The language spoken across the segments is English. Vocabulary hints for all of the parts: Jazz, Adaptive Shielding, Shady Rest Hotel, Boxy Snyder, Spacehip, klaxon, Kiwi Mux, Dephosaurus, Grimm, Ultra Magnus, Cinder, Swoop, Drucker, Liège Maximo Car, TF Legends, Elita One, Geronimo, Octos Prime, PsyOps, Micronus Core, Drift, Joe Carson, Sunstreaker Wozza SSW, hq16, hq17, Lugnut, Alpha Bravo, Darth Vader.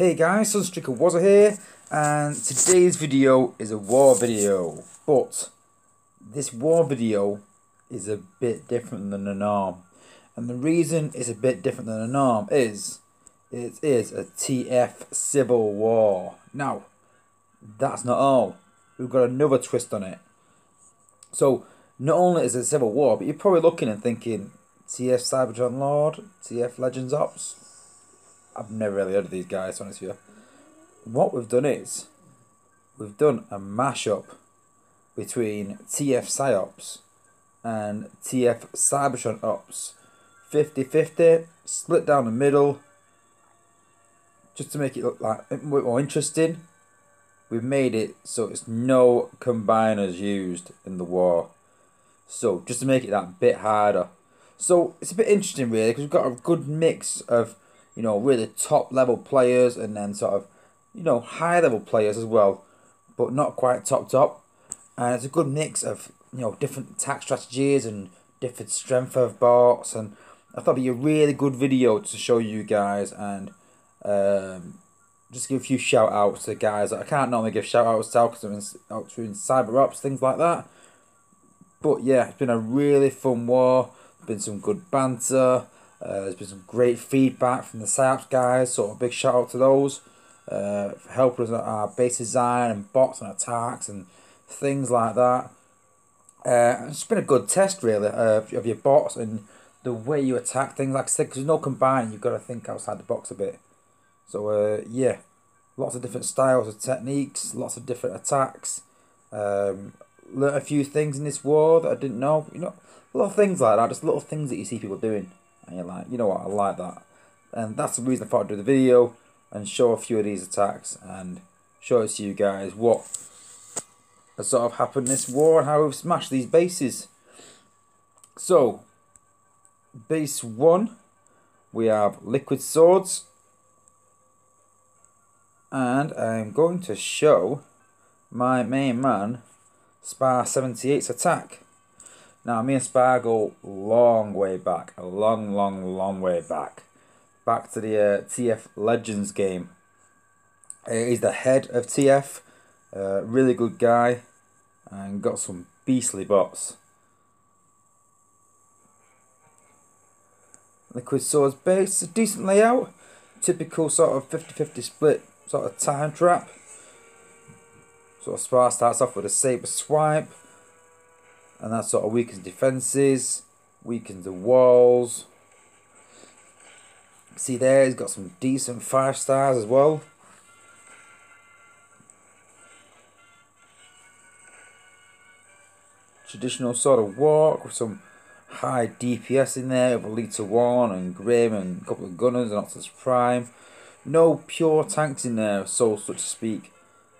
Hey guys, Sunstreaker Wozza here, and today's video is a war video, but this war video is a bit different than the norm. And the reason it's a bit different than the norm is, it is a TF Civil War. Now, that's not all. We've got another twist on it. So, not only is it a Civil War, but you're probably looking and thinking, TF Cybertron Lord, TF Legends Ops. I've never really heard of these guys, to be honest with you. What we've done is, we've done a mashup between TF PsyOps and TF Cybertron Ops. 50-50, split down the middle, just to make it look like a bit more interesting. We've made it so it's no combiners used in the war. So, just to make it that bit harder. So, it's a bit interesting really, because we've got a good mix of, you know, really top level players and then sort of, you know, high level players as well, but not quite top. And it's a good mix of, you know, different attack strategies and different strength of bots, and I thought it'd be a really good video to show you guys and just give a few shout outs to guys that I can't normally give shout outs to because I'm in cyber ops, things like that. But yeah, it's been a really fun war, been some good banter. There's been some great feedback from the PsyOps guys, so a big shout out to those for helping us on our base design and bots and attacks and things like that. It's been a good test really of your bots and the way you attack things, like I said, because there's no combining, you've got to think outside the box a bit. So yeah, lots of different styles of techniques, lots of different attacks. Learned a few things in this war that I didn't know, you know, a lot of things like that, just little things that you see people doing. And you're like, you know what, I like that. And that's the reason I thought I'd do the video and show a few of these attacks and show it to you guys what has sort of happened in this war and how we've smashed these bases. So, base one, we have liquid swords. And I'm going to show my main man, Spar 78's attack. Now, me and Spar go long way back, a long way back. Back to the TF Legends game. He's the head of TF, really good guy, and got some beastly bots. Liquid Swords base, a decent layout, typical sort of 50-50 split sort of time trap. So Spar starts off with a saber swipe. And that sort of weakens defences, weakens the walls. See there, he's got some decent 5-stars as well. Traditional sort of walk with some high DPS in there with Elita One and Grimm and a couple of gunners and Octos Prime. No pure tanks in there, so to speak.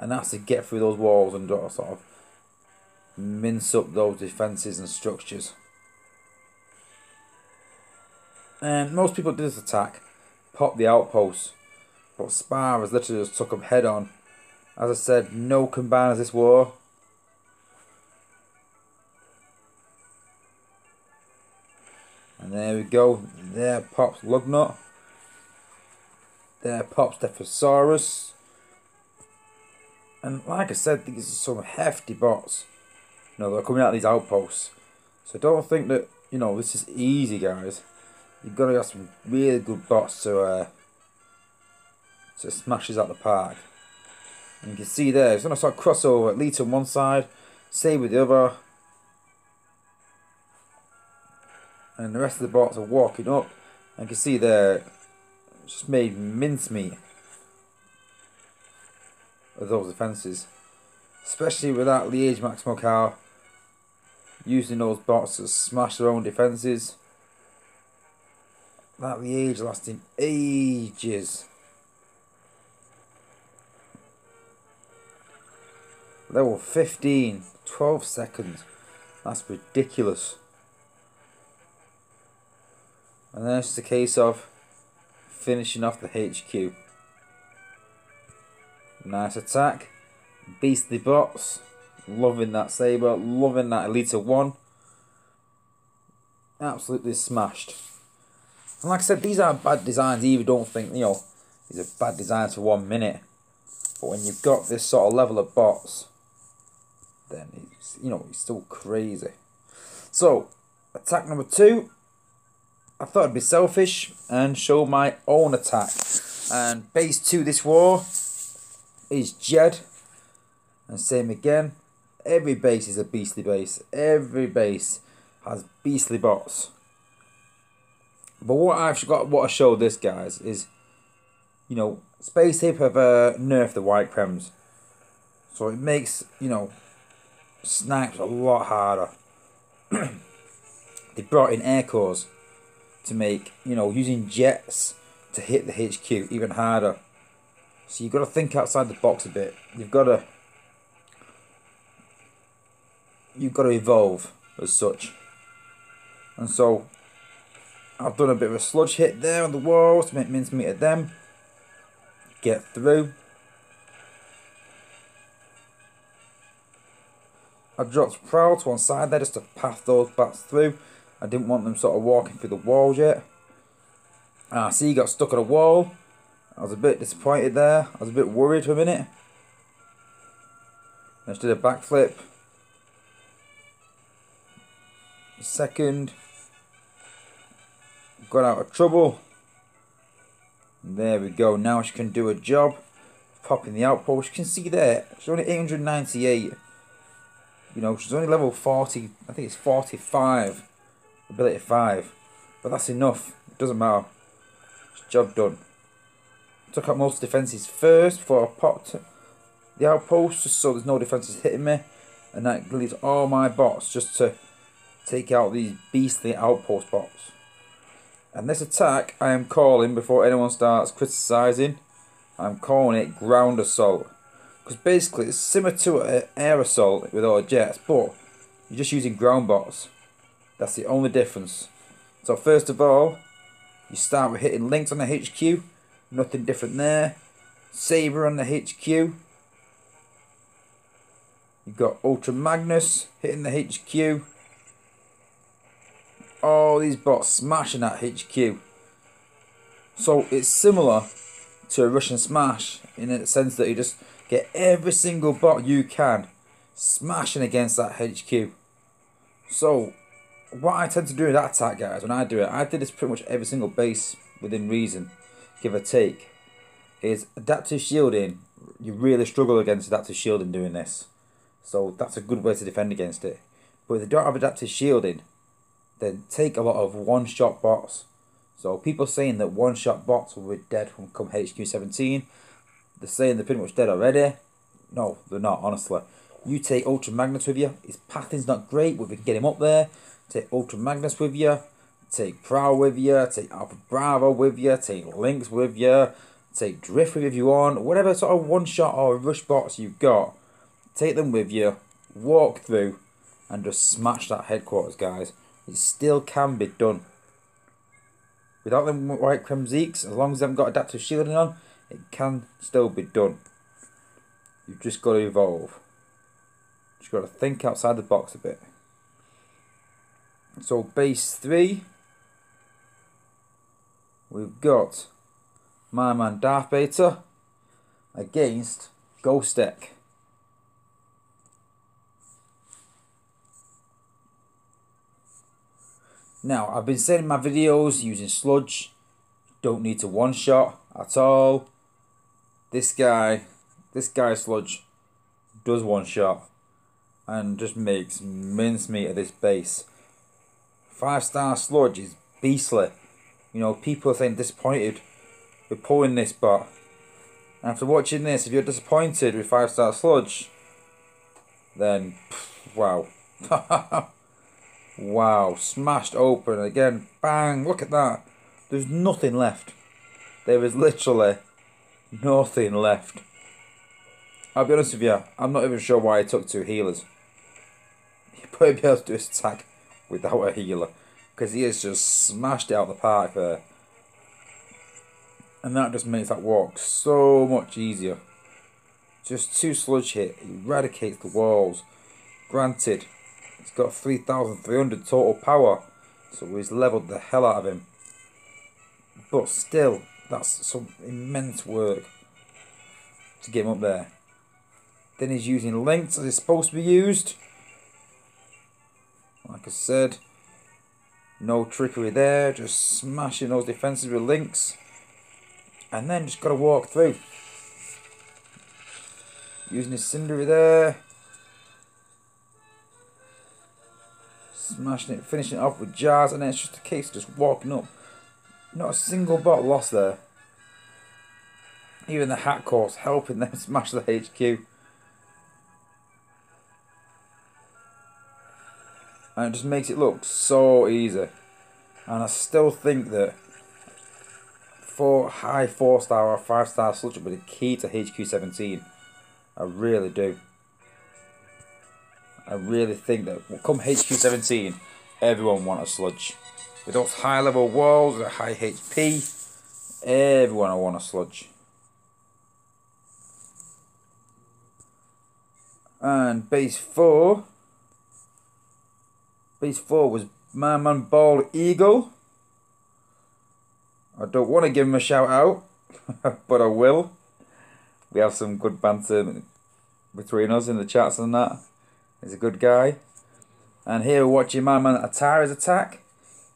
And that's to get through those walls and sort of mince up those defences and structures. And most people do this attack, pop the outposts, but Spar has literally just took them head on. As I said, no combiners this war. And there we go, there pops Lugnut, there pops Dephosaurus. And like I said, these are some hefty bots, you know, they're coming out of these outposts. So don't think that, you know, this is easy, guys. You've got to have some really good bots to smash this out the park. And you can see there, it's going to sort of cross over, Elita on one side, Sabre the other. And the rest of the bots are walking up. And you can see there, it's just made mincemeat of those defences. Especially with that Liège Maximo Car using those bots to smash their own defences. That Liège lasting ages. Level 15, 12 seconds. That's ridiculous. And then it's just a case of finishing off the HQ. Nice attack. Beastly bots, loving that saber, loving that Elita One. Absolutely smashed. And like I said, these aren't bad designs either, don't think, you know, is a bad design for 1 minute. But when you've got this sort of level of bots, then it's, you know, it's still crazy. So, attack number two. I thought I'd be selfish and show my own attack. And base two this war is Jed. And same again. Every base is a beastly base. Every base has beastly bots. But what I've got, what I showed this guys is, you know, Spacehip have nerfed the White Krems, so it makes, you know, snipes a lot harder. They brought in air cores to make, you know, using jets to hit the HQ even harder. So you've got to think outside the box a bit. You've got to evolve as such. And so I've done a bit of a sludge hit there on the wall to make mincemeat of them. Get through. I dropped Prowl to one side there just to path those bats through. I didn't want them sort of walking through the walls yet. And I see he got stuck on a wall. I was a bit disappointed there. I was a bit worried for a minute. I just did a backflip. Second. Got out of trouble. And there we go. Now she can do a job. Popping the outpost. You can see there, she's only 898. You know, she's only level 40. I think it's 45. Ability 5. But that's enough. It doesn't matter. It's job done. Took out most defences first before I popped the outpost, just so there's no defences hitting me. And that leaves all my bots just to take out these beastly outpost bots. And this attack I am calling, before anyone starts criticising, I'm calling it ground assault. Because basically it's similar to an air assault with all jets, but you're just using ground bots. That's the only difference. So first of all, you start with hitting Lynx on the HQ. Nothing different there. Saber on the HQ. You've got Ultra Magnus hitting the HQ. All these bots smashing that HQ. So it's similar to a Russian smash in the sense that you just get every single bot you can smashing against that HQ. So what I tend to do with that attack, guys, when I do it, I did this pretty much every single base within reason, give or take, is adaptive shielding. You really struggle against adaptive shielding doing this. So that's a good way to defend against it. But if they don't have adaptive shielding, then take a lot of one-shot bots. So people saying that one-shot bots will be dead from come HQ17, they're saying they're pretty much dead already. No, they're not, honestly. You take Ultra Magnus with you. His pathing's not great, but we can get him up there. Take Ultra Magnus with you. Take Prowl with you. Take Alpha Bravo with you. Take Lynx with you. Take Drift with you if you want. Whatever sort of one-shot or rush bots you've got, take them with you. Walk through and just smash that headquarters, guys. It still can be done. Without them white Kremzeeks, as long as they haven't got adaptive shielding on, it can still be done. You've just got to evolve. You've got to think outside the box a bit. So base 3, we've got my man Darth Vader against Ghost Deck. Now, I've been saying in my videos, using sludge, don't need to one-shot at all. This guy sludge does one-shot and just makes mincemeat of this base. 5-star sludge is beastly. You know, people are saying disappointed with pulling this bot. And after watching this, if you're disappointed with 5-star sludge, then, wow. Wow, smashed open again, bang, look at that. There's nothing left. There is literally nothing left. I'll be honest with you, I'm not even sure why he took two healers. He'd probably be able to do his attack without a healer, because he has just smashed it out of the park there. And that just makes that walk so much easier. Just two sludge hit, eradicates the walls. Granted, he's got 3,300 total power, so he's levelled the hell out of him. But still, That's some immense work to get him up there. Then he's using Lynx as it's supposed to be used. Like I said, no trickery there, just smashing those defenses with Lynx. And then just got to walk through. Using his Cinder there. Smashing it, finishing it off with Jazz, and then it's just a case of just walking up. Not a single bot lost there. Even the Hat Course helping them smash the HQ. And it just makes it look so easy. And I still think that high 4-star or 5-star sluts will be the key to HQ17. I really do. I really think that come HQ17, everyone wants a sludge. With those high level walls, with high HP, everyone wants a sludge. And base 4 was my man Bald Eagle. I don't want to give him a shout out, but I will. We have some good banter between us in the chats and that. He's a good guy. And here we're watching my man Atara's attack.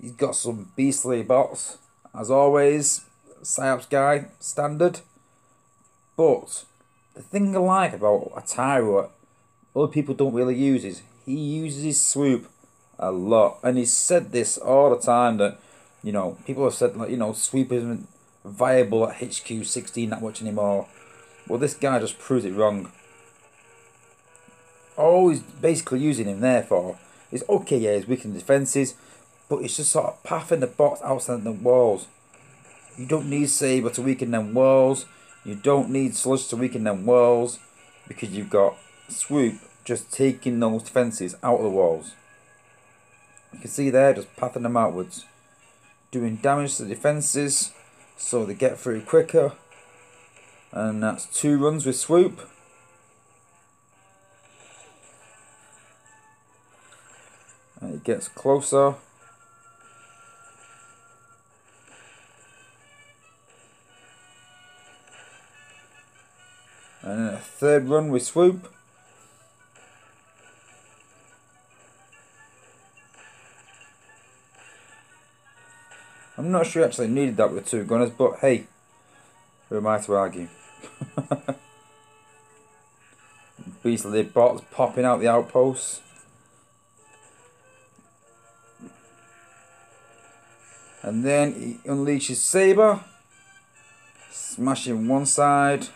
He's got some beastly bots, as always. Psyops guy, standard. But the thing I like about Atara, what other people don't really use, is he uses his swoop a lot. And he's said this all the time that, you know, people have said, like, you know, swoop isn't viable at HQ16 that much anymore. Well, this guy just proves it wrong. Always basically using him there for is okay, yeah, he's weakening defences, but it's just sort of pathing the box outside the walls. You don't need Saber to weaken them walls. You don't need Sludge to weaken them walls, because you've got Swoop just taking those defences out of the walls. You can see there, just pathing them outwards, doing damage to the defences so they get through quicker. And that's 2 runs with Swoop. And it gets closer. And then a 3rd run with Swoop. I'm not sure you actually needed that with 2 gunners, but hey, who am I to argue? Beastly bots popping out the outposts. And then he unleashes Saber, smashing one side,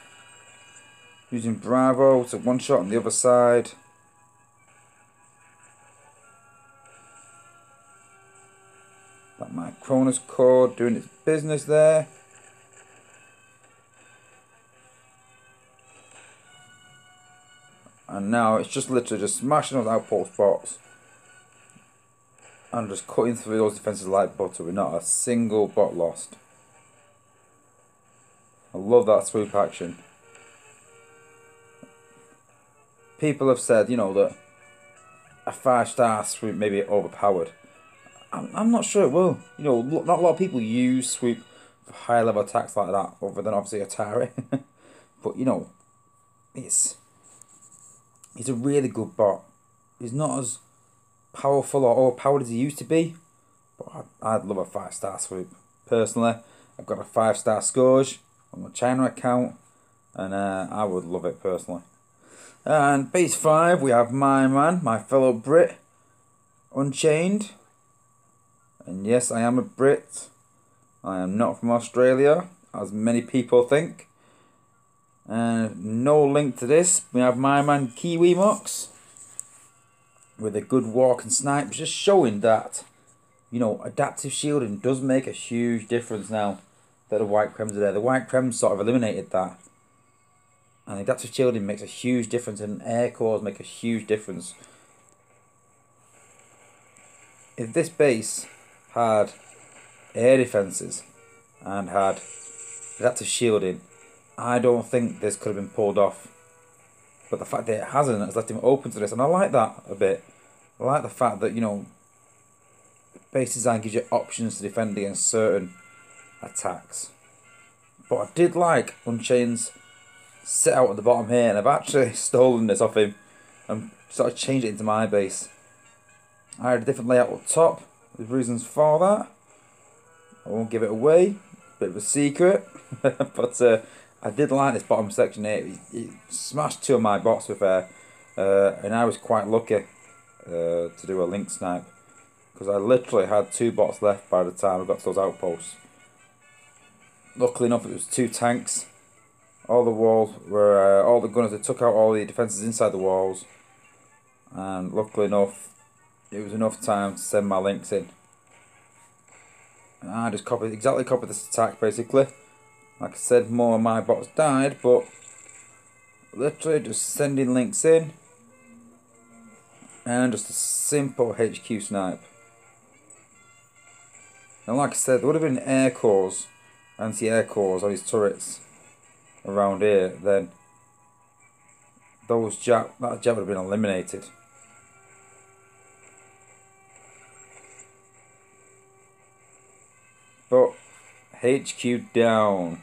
using Bravo to one shot on the other side. That Micronus Core doing its business there. And now it's just literally just smashing those outpost bots. And just cutting through those defenses like butter with not a single bot lost. I love that swoop action. People have said, you know, that a 5-star swoop may be overpowered. I'm not sure it will. You know, not a lot of people use swoop for high level attacks like that, other than obviously Atari. But, you know, he's a really good bot. He's not as powerful or overpowered as he used to be, but I'd love a 5-star swoop. Personally, I've got a 5-star Scourge on my China account, and I would love it personally. And base 5, we have my man, my fellow Brit, Unchained. And yes, I am a Brit. I am not from Australia, as many people think. And no link to this, we have my man Kiwi Mux, with a good walk and snipe, just showing that, you know, adaptive shielding does make a huge difference now that the white crems are there. The white crems sort of eliminated that, and adaptive shielding makes a huge difference, and air cores make a huge difference. If this base had air defenses and had adaptive shielding, I don't think this could have been pulled off. But the fact that it hasn't has left him open to this, and I like that a bit. I like the fact that, you know, base design gives you options to defend against certain attacks. But I did like Unchained's set out at the bottom here, and I've actually stolen this off him and sort of changed it into my base. I had a different layout up top. There's reasons for that. I won't give it away. Bit of a secret. But I did like this bottom section here. It smashed two of my bots with air, and I was quite lucky to do a Lynx snipe, because I literally had two bots left by the time I got to those outposts. Luckily enough, it was two tanks. All the walls were all the gunners. They took out all the defences inside the walls, and luckily enough, it was enough time to send my Lynx in. And I just exactly copied this attack basically. Like I said, more of my bots died, but literally just sending Lynx in, and just a simple HQ snipe. And like I said, there would have been air cores, anti-air cores on his turrets around here, then those that jab would have been eliminated. But HQ down.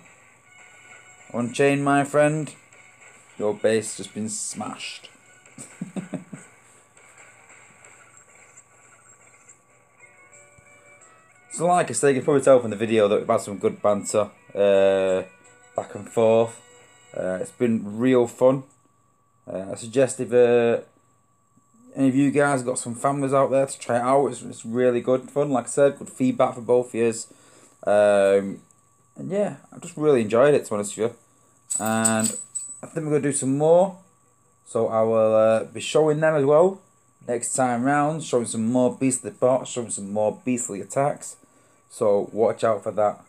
Unchained, my friend, your base just been smashed. So like I say, you can probably tell from the video that we've had some good banter, back and forth. It's been real fun. I suggest if any of you guys got some families out there to try it out, it's really good fun. Like I said, good feedback for both of you. And yeah, I've just really enjoyed it, to be honest with you. And I think we're going to do some more. So I will be showing them as well next time round, showing some more beastly bots, showing some more beastly attacks. So watch out for that.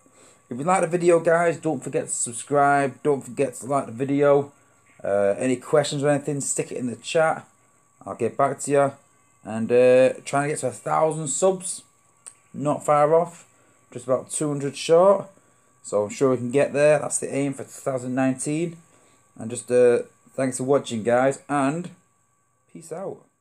If you like the video, guys, don't forget to subscribe. Don't forget to like the video. Any questions or anything, stick it in the chat. I'll get back to you. And trying to get to 1,000 subs. Not far off. Just about 200 short. So I'm sure we can get there. That's the aim for 2019. And just thanks for watching, guys. And peace out.